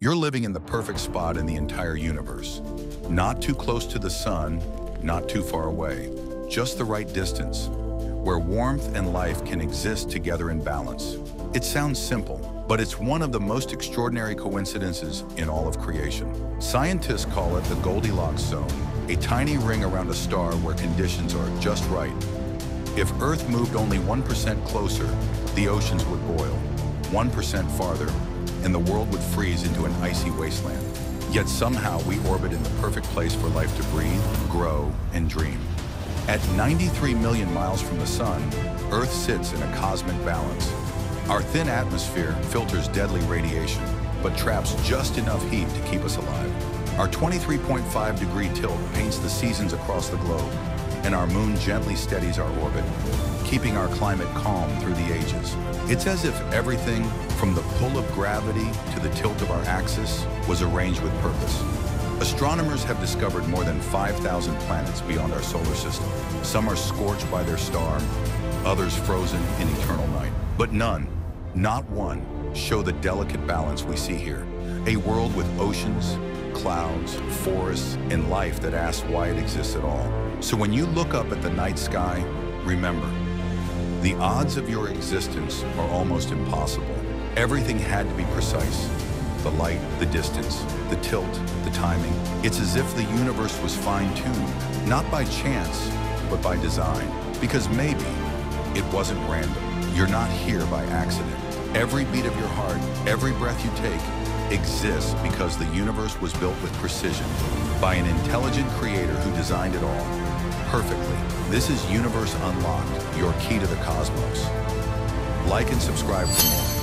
You're living in the perfect spot in the entire universe. Not too close to the sun, not too far away. Just the right distance, where warmth and life can exist together in balance. It sounds simple, but it's one of the most extraordinary coincidences in all of creation. Scientists call it the Goldilocks Zone, a tiny ring around a star where conditions are just right. If Earth moved only 1% closer, the oceans would boil, 1% farther, and the world would freeze into an icy wasteland. Yet somehow we orbit in the perfect place for life to breathe, grow, and dream. At 93 million miles from the sun, Earth sits in a cosmic balance. Our thin atmosphere filters deadly radiation, but traps just enough heat to keep us alive. Our 23.5 degree tilt paints the seasons across the globe, and our moon gently steadies our orbit, keeping our climate calm through the ages. It's as if everything, from the pull of gravity to the tilt of our axis, was arranged with purpose. Astronomers have discovered more than 5,000 planets beyond our solar system. Some are scorched by their star, others frozen in eternal night. But none, not one, show the delicate balance we see here. A world with oceans, clouds, forests, and life that asks why it exists at all. So when you look up at the night sky, remember, the odds of your existence are almost impossible. Everything had to be precise. The light, the distance, the tilt, the timing. It's as if the universe was fine-tuned, not by chance, but by design. Because maybe it wasn't random. You're not here by accident. Every beat of your heart, every breath you take, exists because the universe was built with precision by an intelligent creator who designed it all perfectly. This is Universe Unlocked, your key to the cosmos. Like and subscribe for more.